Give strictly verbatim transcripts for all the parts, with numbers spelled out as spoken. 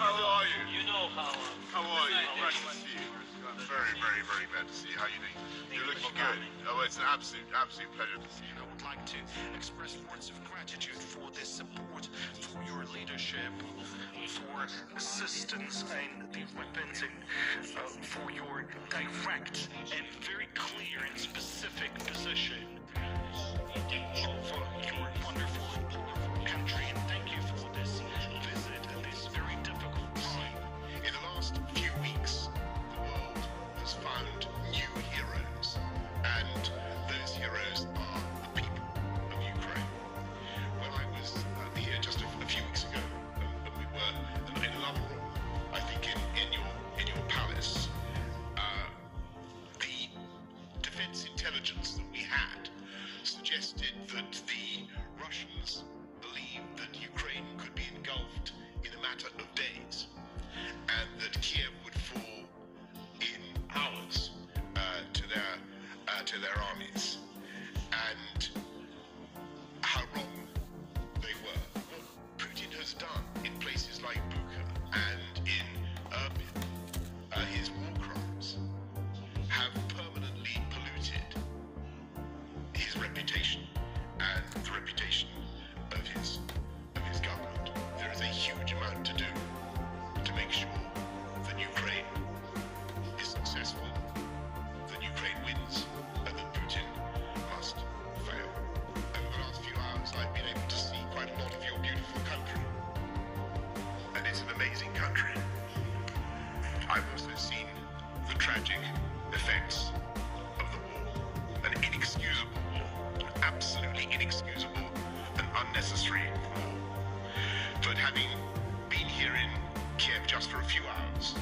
How are you? You know how. How are you? Great to see you. I'm very, very, very glad to see you. How are you doing? You're looking good. Oh, it's an absolute, absolute pleasure to see you. I would like to express words of gratitude for this support, for your leadership, for assistance in the repenting, uh, for your direct and very clear and specific position. For your wonderful and powerful country, and thank you for this visit at this very difficult time. In the last few weeks, the world has found new heroes, and those heroes are the people of Ukraine. When I was uh, here just a, a few weeks ago, uh, and we were in another room, I think in, in your in your palace, uh, the defense intelligence that we had suggested that the Russians believed that Ukraine could be engulfed in a matter of days, and that Kiev would fall in hours uh, to their uh, to their armies, and how wrong they were. What Putin has done in places like Bucha and in Irpin, uh, his war crimes have permanently polluted his reputation and the reputation of his of his government. There is a huge amount to do to make sure that Ukraine is successful, that Ukraine wins, and that Putin must fail. Over the last few hours, I've been able to see quite a lot of your beautiful country, and it's an amazing country. I've also seen the tragic effects of the war, an inexcusable war, an absolutely inexcusable and unnecessary war. But having been here in Kiev just for a few hours,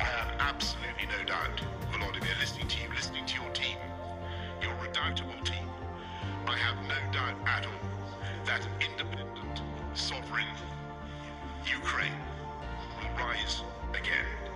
I have absolutely no doubt, Volodymyr, listening to you, listening to your team, your redoubtable team, I have no doubt at all that an independent, sovereign Ukraine will rise again.